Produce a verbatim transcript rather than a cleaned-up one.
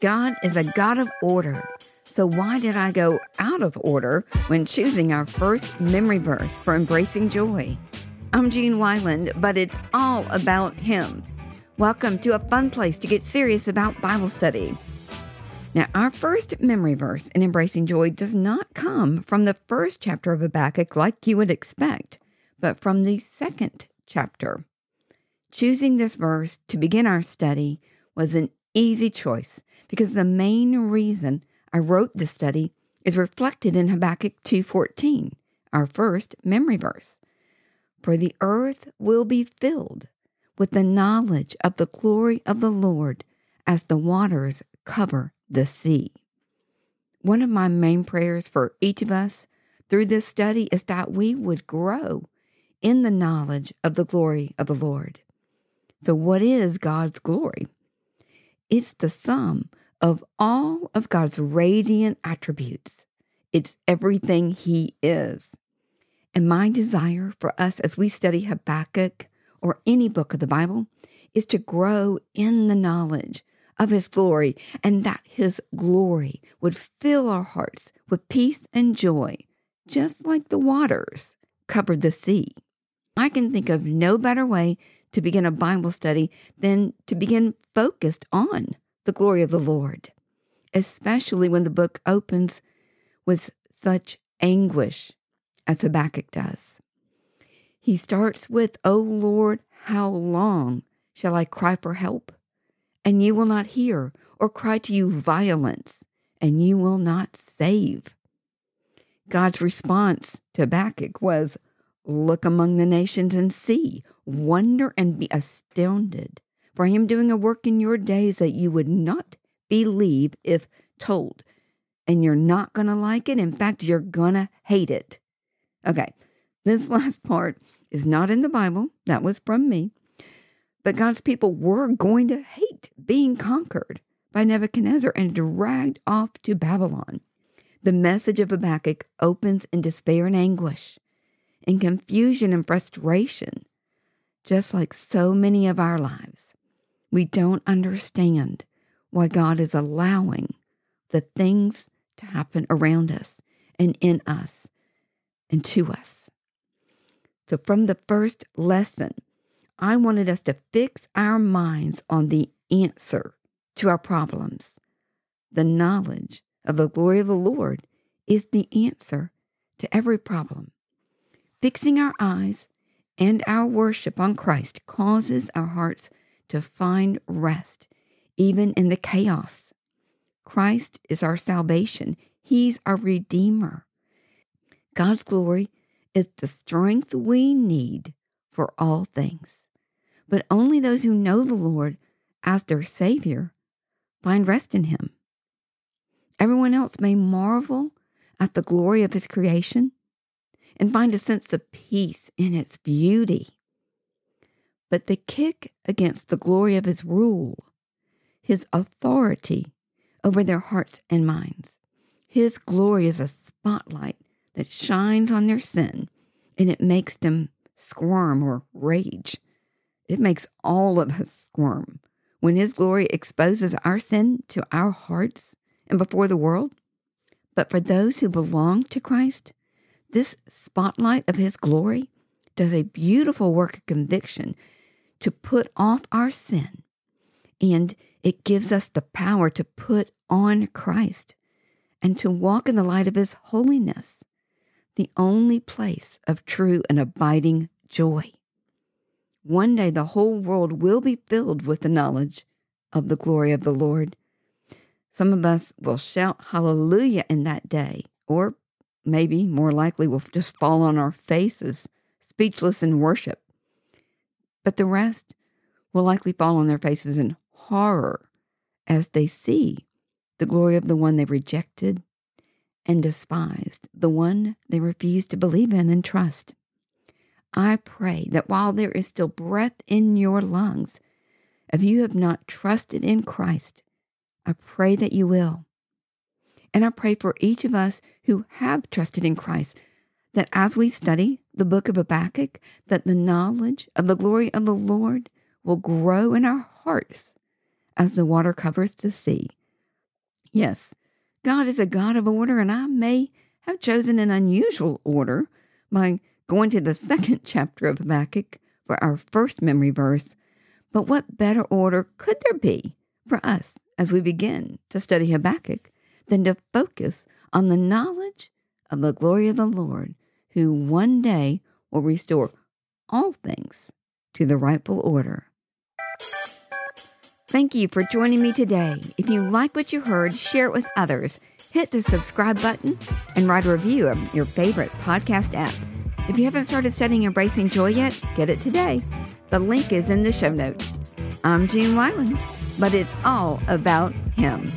God is a God of order. So why did I go out of order when choosing our first memory verse for Embracing Joy? I'm Jean Wilund, but it's all about Him. Welcome to a fun place to get serious about Bible study. Now, our first memory verse in Embracing Joy does not come from the first chapter of Habakkuk like you would expect, but from the second chapter. Choosing this verse to begin our study was an easy choice because the main reason I wrote this study is reflected in Habakkuk two fourteen, our first memory verse. For the earth will be filled with the knowledge of the glory of the Lord as the waters cover the sea. One of my main prayers for each of us through this study is that we would grow in the knowledge of the glory of the Lord. So what is God's glory? It's the sum of all of God's radiant attributes. It's everything He is. And my desire for us as we study Habakkuk or any book of the Bible is to grow in the knowledge of His glory, and that His glory would fill our hearts with peace and joy, just like the waters covered the sea. I can think of no better way to begin a Bible study than to begin focused on the glory of the Lord, especially when the book opens with such anguish as Habakkuk does. He starts with, O Lord, how long shall I cry for help? And you will not hear, or cry to you violence, and you will not save. God's response to Habakkuk was, look among the nations and see, wonder and be astounded, for I am doing a work in your days that you would not believe if told. And you're not going to like it. In fact, you're going to hate it. Okay, this last part is not in the Bible. That was from me. But God's people were going to hate being conquered by Nebuchadnezzar and dragged off to Babylon. The message of Habakkuk opens in despair and anguish, in confusion and frustration, just like so many of our lives. We don't understand why God is allowing the things to happen around us and in us and to us. So from the first lesson, I wanted us to fix our minds on the answer to our problems. The knowledge of the glory of the Lord is the answer to every problem. Fixing our eyes and our worship on Christ causes our hearts to find rest, even in the chaos. Christ is our salvation. He's our Redeemer. God's glory is the strength we need for all things. But only those who know the Lord as their Savior find rest in Him. Everyone else may marvel at the glory of His creation and find a sense of peace in its beauty. But the kick against the glory of His rule, His authority over their hearts and minds. His glory is a spotlight that shines on their sin, and it makes them squirm or rage. It makes all of us squirm. When His glory exposes our sin to our hearts and before the world, but for those who belong to Christ, this spotlight of His glory does a beautiful work of conviction to put off our sin, and it gives us the power to put on Christ and to walk in the light of His holiness, the only place of true and abiding joy. One day the whole world will be filled with the knowledge of the glory of the Lord. Some of us will shout hallelujah in that day, or maybe more likely we'll just fall on our faces, speechless in worship. But the rest will likely fall on their faces in horror as they see the glory of the one they rejected and despised, the one they refused to believe in and trust. I pray that while there is still breath in your lungs, if you have not trusted in Christ, I pray that you will. And I pray for each of us who have trusted in Christ, that as we study the book of Habakkuk, that the knowledge of the glory of the Lord will grow in our hearts as the water covers the sea, Yes, God is a God of order, and I may have chosen an unusual order by going to the second chapter of Habakkuk for our first memory verse, but what better order could there be for us as we begin to study Habakkuk than to focus on the knowledge of the glory of the Lord, who one day will restore all things to the rightful order. Thank you for joining me today. If you like what you heard, share it with others. Hit the subscribe button and write a review of your favorite podcast app. If you haven't started studying Embracing Joy yet, get it today. The link is in the show notes. I'm Jean Wilund, but it's all about Him.